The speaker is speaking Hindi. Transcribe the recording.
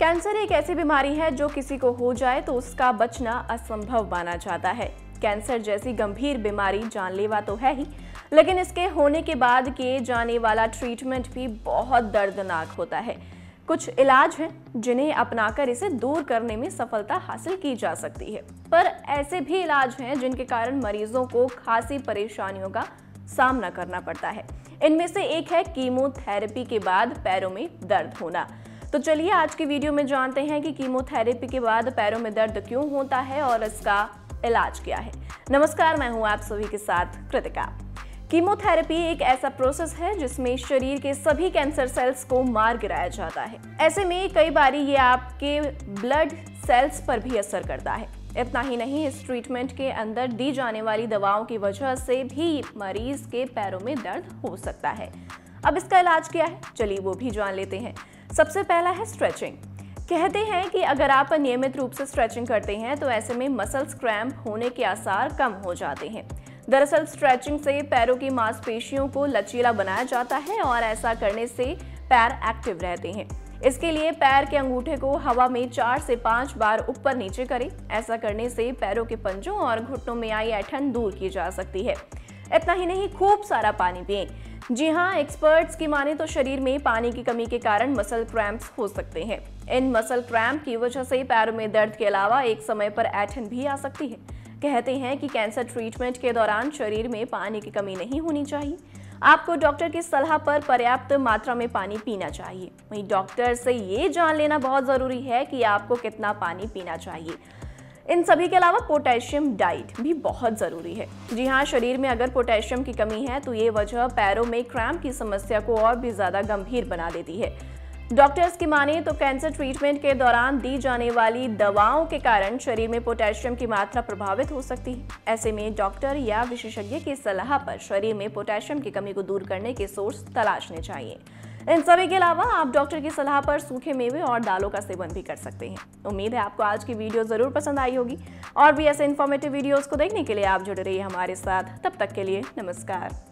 कैंसर एक ऐसी बीमारी है जो किसी को हो जाए तो उसका बचना असंभव माना जाता है। कैंसर जैसी गंभीर बीमारी जानलेवा तो है ही, लेकिन इसके होने के बाद किए जाने वाला ट्रीटमेंट भी बहुत दर्दनाक होता है। कुछ इलाज हैं जिन्हें अपनाकर इसे दूर करने में सफलता हासिल की जा सकती है, पर ऐसे भी इलाज हैं जिनके कारण मरीजों को खासी परेशानियों का सामना करना पड़ता है। इनमें से एक है कीमोथेरेपी के बाद पैरों में दर्द होना। तो चलिए आज की वीडियो में जानते हैं कि कीमोथेरेपी के बाद पैरों में दर्द क्यों होता है और इसका इलाज क्या है। नमस्कार, मैं हूं आप सभी के साथ कृतिका। कीमोथेरेपी एक ऐसा प्रोसेस है जिसमें शरीर के सभी कैंसर सेल्स को मार गिराया जाता है। ऐसे में कई बारी ये आपके ब्लड सेल्स पर भी असर करता है। इतना ही नहीं, इस ट्रीटमेंट के अंदर दी जाने वाली दवाओं की वजह से भी मरीज के पैरों में दर्द हो सकता है। अब इसका इलाज क्या है, चलिए वो भी जान लेते हैं। सबसे पहला है स्ट्रेचिंग। कहते हैं कि अगर आप नियमित रूप से स्ट्रेचिंग करते हैं तो ऐसे में मसल्स क्रैम्प होने के आसार कम हो जाते हैं। दरअसल स्ट्रेचिंग से पैरों की मांसपेशियों को लचीला बनाया जाता है और ऐसा करने से पैर एक्टिव रहते हैं। इसके लिए पैर के अंगूठे को हवा में 4 से 5 बार ऊपर नीचे करें। ऐसा करने से पैरों के पंजों और घुटनों में आई ऐंठन दूर की जा सकती है। इतना ही नहीं, खूब सारा पानी पिएं। जी हाँ, एक्सपर्ट्स की माने तो शरीर में पानी की कमी के कारण मसल क्रैम्प्स हो सकते हैं। इन मसल क्रैम्प की वजह से पैरों में दर्द के अलावा एक समय पर ऐंठन भी आ सकती है। कहते हैं कि कैंसर ट्रीटमेंट के दौरान शरीर में पानी की कमी नहीं होनी चाहिए। आपको डॉक्टर की सलाह पर पर्याप्त मात्रा में पानी पीना चाहिए। वहीं डॉक्टर से ये जान लेना बहुत ज़रूरी है कि आपको कितना पानी पीना चाहिए। इन सभी के अलावा पोटेशियम डाइट भी बहुत ज़रूरी है। जी हाँ, शरीर में अगर पोटेशियम की कमी है तो ये वजह पैरों में क्रैम्प की समस्या को और भी ज़्यादा गंभीर बना देती है। डॉक्टर्स की माने तो कैंसर ट्रीटमेंट के दौरान दी जाने वाली दवाओं के कारण शरीर में पोटेशियम की मात्रा प्रभावित हो सकती है। ऐसे में डॉक्टर या विशेषज्ञ की सलाह पर शरीर में पोटेशियम की कमी को दूर करने के सोर्स तलाशने चाहिए। इन सभी के अलावा आप डॉक्टर की सलाह पर सूखे मेवे और दालों का सेवन भी कर सकते हैं। उम्मीद है आपको आज की वीडियो ज़रूर पसंद आई होगी। और भी ऐसे इन्फॉर्मेटिव वीडियोज़ को देखने के लिए आप जुड़े रहिए हमारे साथ। तब तक के लिए नमस्कार।